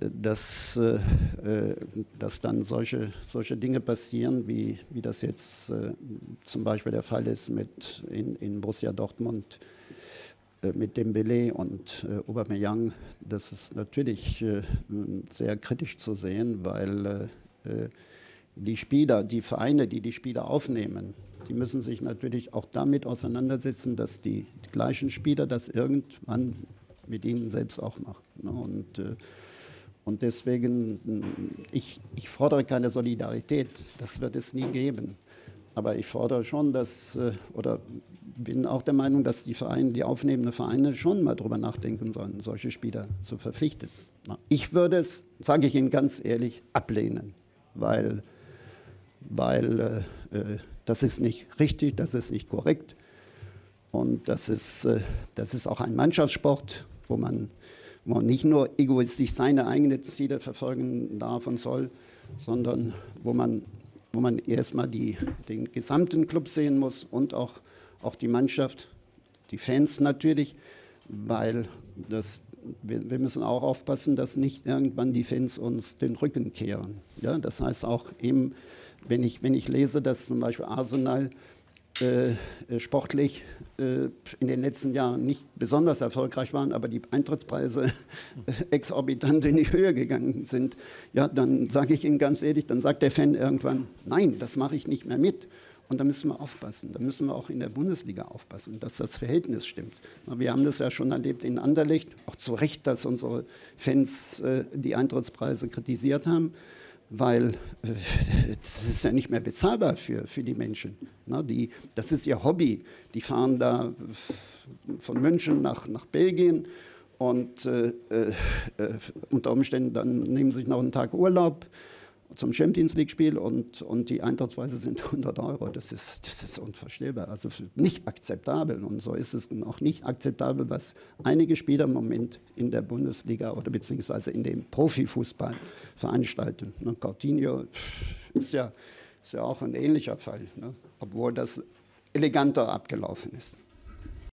dass dann solche Dinge passieren, wie das jetzt zum Beispiel der Fall ist mit in Borussia Dortmund mit Dembele und Aubameyang. Das ist natürlich sehr kritisch zu sehen, weil die Spieler, die Vereine, die die Spieler aufnehmen, die müssen sich natürlich auch damit auseinandersetzen, dass die gleichen Spieler das irgendwann mit ihnen selbst auch machen. Und deswegen, ich fordere keine Solidarität, das wird es nie geben. Aber ich fordere schon, dass, oder bin auch der Meinung, dass die Vereine, die aufnehmenden Vereine schon mal drüber nachdenken sollen, solche Spieler zu verpflichten. Ich würde es, sage ich Ihnen ganz ehrlich, ablehnen, weil das ist nicht richtig, das ist nicht korrekt. Und das ist auch ein Mannschaftssport, wo man nicht nur egoistisch seine eigenen Ziele verfolgen darf und soll, sondern wo man erstmal den gesamten Club sehen muss und auch die Mannschaft, die Fans natürlich, weil wir müssen auch aufpassen, dass nicht irgendwann die Fans uns den Rücken kehren. Ja, das heißt auch eben, wenn ich lese, dass zum Beispiel Arsenal sportlich in den letzten Jahren nicht besonders erfolgreich waren, aber die Eintrittspreise exorbitant in die Höhe gegangen sind, ja, dann sage ich Ihnen ganz ehrlich, dann sagt der Fan irgendwann, nein, das mache ich nicht mehr mit. Und da müssen wir aufpassen, da müssen wir auch in der Bundesliga aufpassen, dass das Verhältnis stimmt. Wir haben das ja schon erlebt in Anderlecht, auch zu Recht, dass unsere Fans die Eintrittspreise kritisiert haben, weil das ist ja nicht mehr bezahlbar für die Menschen. Na, das ist ihr Hobby. Die fahren da von München nach Belgien und unter Umständen dann nehmen sich noch einen Tag Urlaub zum Champions-League-Spiel und die Eintrittspreise sind 100 Euro. Das ist unvorstellbar, also nicht akzeptabel. Und so ist es noch nicht akzeptabel, was einige Spieler im Moment in der Bundesliga oder beziehungsweise in dem Profifußball veranstalten. Und Coutinho ist ja auch ein ähnlicher Fall, ne? Obwohl das eleganter abgelaufen ist.